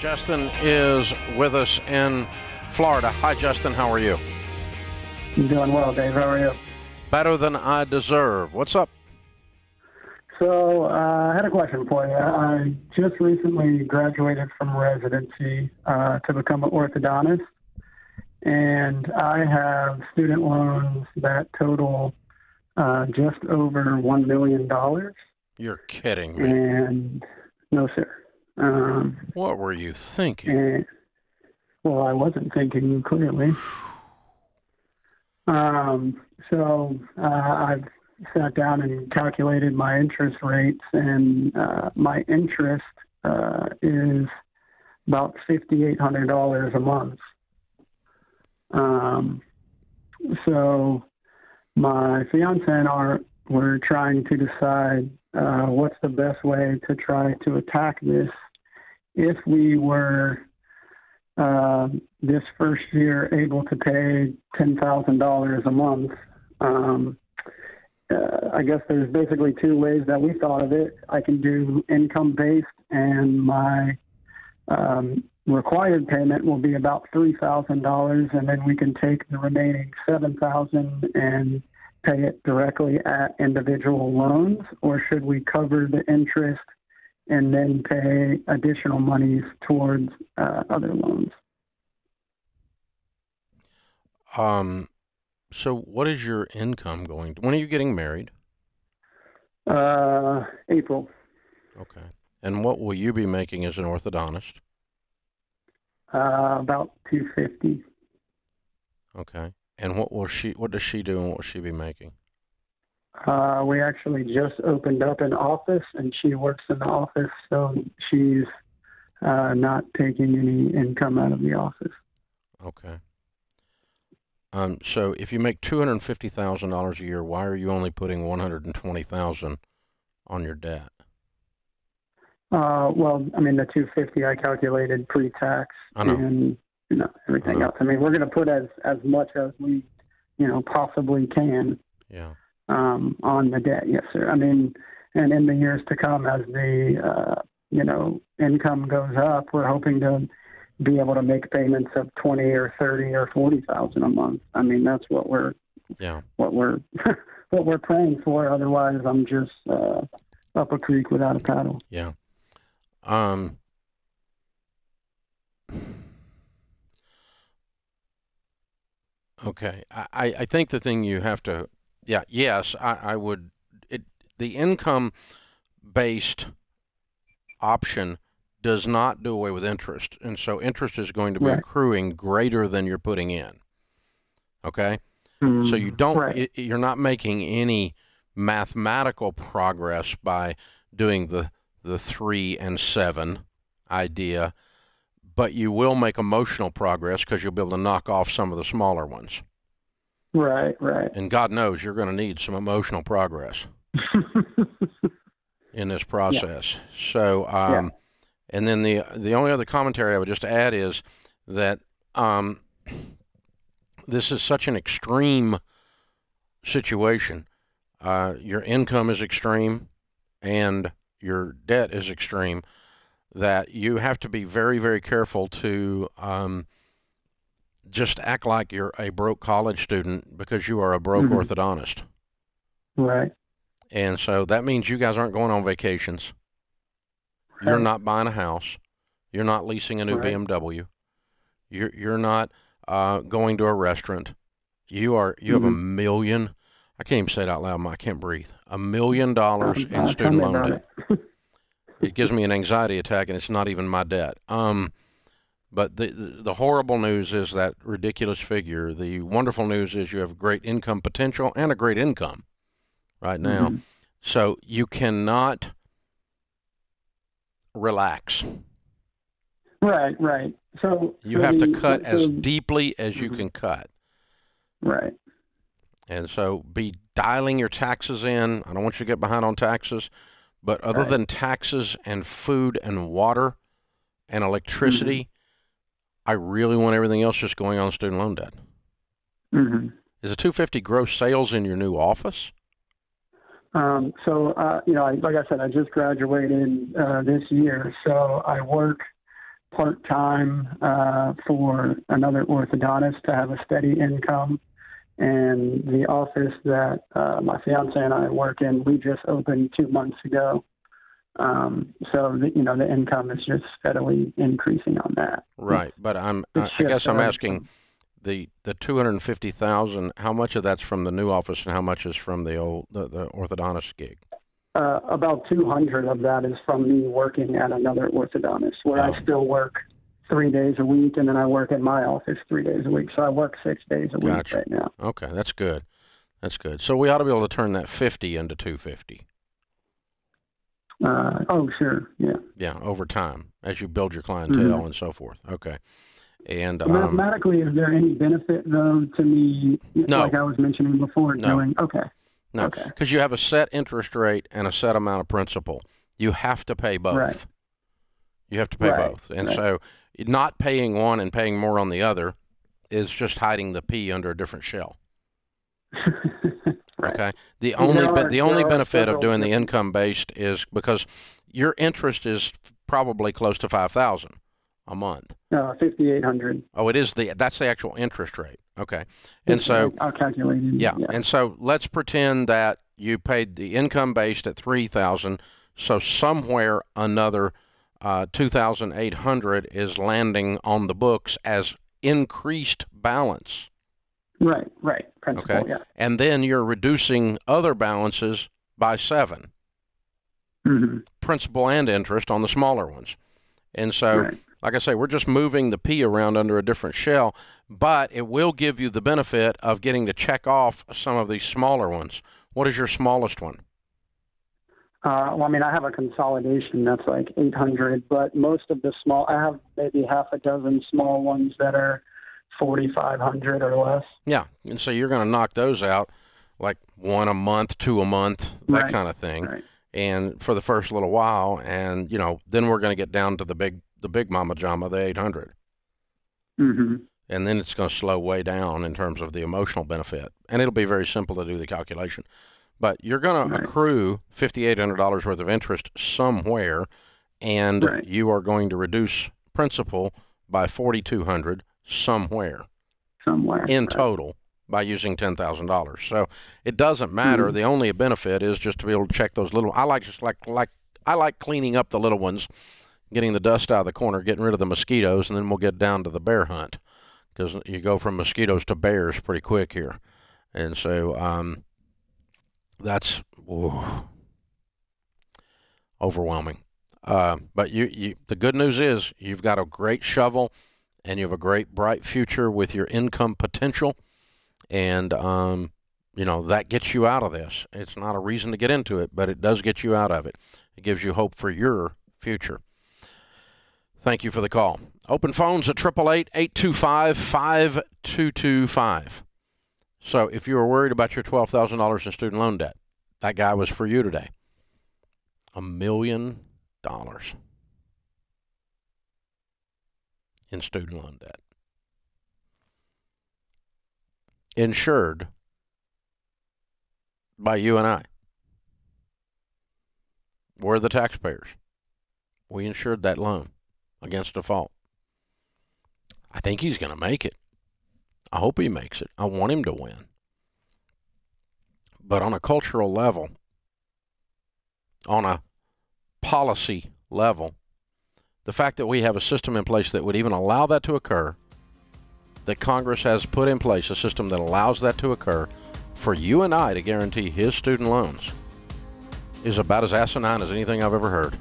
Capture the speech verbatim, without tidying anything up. Justin is with us in Florida. Hi, Justin. How are you? I'm doing well, Dave. How are you? Better than I deserve. What's up? So uh, I had a question for you. I just recently graduated from residency uh, to become an orthodontist, and I have student loans that total uh, just over one million dollars. You're kidding me. And no, sir. Um, what were you thinking? And, well, I wasn't thinking, clearly. Um, so uh, I've sat down and calculated my interest rates, and uh, my interest uh, is about fifty-eight hundred dollars a month. Um, so my fiance and I were trying to decide uh, what's the best way to try to attack this if we were uh, this first year able to pay ten thousand dollars a month. Um, Uh, I guess there's basically two ways that we thought of it. I can do income-based, and my um, required payment will be about three thousand dollars, and then we can take the remaining seven thousand dollars and pay it directly at individual loans, or should we cover the interest and then pay additional monies towards uh, other loans? Um. So what is your income going to, when are you getting married? Uh, April. Okay. And what will you be making as an orthodontist? Uh, about two fifty. Okay. And what will she, what does she do and what will she be making? Uh, we actually just opened up an office, and she works in the office, so she's uh, not taking any income out of the office. Okay. Um, so if you make two hundred fifty thousand dollars a year, why are you only putting one hundred twenty thousand dollars on your debt? Uh, well, I mean, the two hundred fifty thousand dollars I calculated pre-tax and you know, everything I know. else. I mean, we're going to put as, as much as we, you know, possibly can yeah. um, on the debt. Yes, sir. I mean, and in the years to come, as the, uh, you know, income goes up, we're hoping to be able to make payments of twenty or thirty or forty thousand a month. I mean, that's what we're, yeah, what we're, what we're praying for. Otherwise, I'm just uh, up a creek without a paddle. Yeah. Um. Okay. I I think the thing you have to, yeah, yes, I I would it the income based option does not do away with interest. And so interest is going to be right. accruing greater than you're putting in. Okay. Mm, so you don't, right. it, you're not making any mathematical progress by doing the, the three and seven idea, but you will make emotional progress because you'll be able to knock off some of the smaller ones. Right. Right. And God knows you're going to need some emotional progress in this process. Yeah. So, um, yeah. And then the the only other commentary I would just add is that um, this is such an extreme situation. Uh, your income is extreme and your debt is extreme, that you have to be very, very careful to um, just act like you're a broke college student, because you are a broke mm-hmm. orthodontist. Right. And so that means you guys aren't going on vacations. You're not buying a house. You're not leasing a new right. B M W. You're you're not uh, going to a restaurant. You are you mm-hmm. have a million. I can't even say it out loud. I can't breathe. A million dollars um, in uh, student loan debt. It. It gives me an anxiety attack, and it's not even my debt. Um, but the, the the horrible news is that ridiculous figure. The wonderful news is you have great income potential and a great income right now. Mm-hmm. So you cannot relax. Right, right. So you have to cut as deeply as you can cut. Right. And so be dialing your taxes in. I don't want you to get behind on taxes, but other than taxes and food and water and electricity, I really want everything else just going on student loan debt. Mm-hmm. Is it two hundred fifty gross sales in your new office? Um, so, uh, you know, I, like I said, I just graduated uh, this year, so I work part-time uh, for another orthodontist to have a steady income. And the office that uh, my fiance and I work in, we just opened two months ago. Um, so, the, you know, the income is just steadily increasing on that. Right. But I'm, I, I guess I'm asking the, the two hundred fifty thousand dollars, how much of that's from the new office and how much is from the old, the, the orthodontist gig? Uh, about two hundred of that is from me working at another orthodontist where oh. I still work three days a week, and then I work at my office three days a week. So I work six days a gotcha. week right now. Okay, that's good. That's good. So we ought to be able to turn that fifty into two fifty. Uh, oh, sure, yeah. Yeah, over time, as you build your clientele mm-hmm. and so forth. Okay. And um, mathematically, is there any benefit, though, to me, no. like I was mentioning before, no. doing, okay. No, because okay. you have a set interest rate and a set amount of principal. You have to pay both. Right. You have to pay right. both. And right. so not paying one and paying more on the other is just hiding the pea under a different shell. right. Okay. The only are, the only benefit of doing the income-based is because your interest is probably close to five thousand dollars a month. No, fifty-eight hundred. Oh, it is the that's the actual interest rate. Okay. And so I'll calculate it. Yeah. yeah. And so let's pretend that you paid the income based at three thousand, so somewhere another uh two thousand eight hundred is landing on the books as increased balance. Right, right. Principal, okay. Yeah. And then you're reducing other balances by seven. Mm-hmm. Principal and interest on the smaller ones. And so right. like I say, we're just moving the pea around under a different shell, but it will give you the benefit of getting to check off some of these smaller ones. What is your smallest one? Uh, well, I mean, I have a consolidation that's like eight hundred, but most of the small, I have maybe half a dozen small ones that are forty-five hundred or less. Yeah, and so you're going to knock those out, like one a month, two a month, that right. kind of thing, right. and for the first little while, and, you know, then we're going to get down to the big the big mama jama, the eight hundred. Mm-hmm. And then it's going to slow way down in terms of the emotional benefit. And it'll be very simple to do the calculation. But you're going right. to accrue fifty-eight hundred dollars worth of interest somewhere, and right. you are going to reduce principal by forty-two hundred dollars somewhere. Somewhere. In right. total by using ten thousand dollars. So it doesn't matter. Mm-hmm. The only benefit is just to be able to check those little. I like just like like I like cleaning up the little ones, getting the dust out of the corner, getting rid of the mosquitoes, and then we'll get down to the bear hunt, because you go from mosquitoes to bears pretty quick here. And so um, that's ooh, overwhelming. Uh, but you, you, the good news is you've got a great shovel and you have a great bright future with your income potential. And, um, you know, that gets you out of this. It's not a reason to get into it, but it does get you out of it. It gives you hope for your future. Thank you for the call. Open phones at eight eight eight, eight two five, five two two five. So if you were worried about your twelve thousand dollars in student loan debt, that guy was for you today. A million dollars in student loan debt. Insured by you and I. We're the taxpayers. We insured that loan against default. I think he's going to make it. I hope he makes it. I want him to win. But on a cultural level, on a policy level, the fact that we have a system in place that would even allow that to occur, that Congress has put in place a system that allows that to occur for you and I to guarantee his student loans, is about as asinine as anything I've ever heard.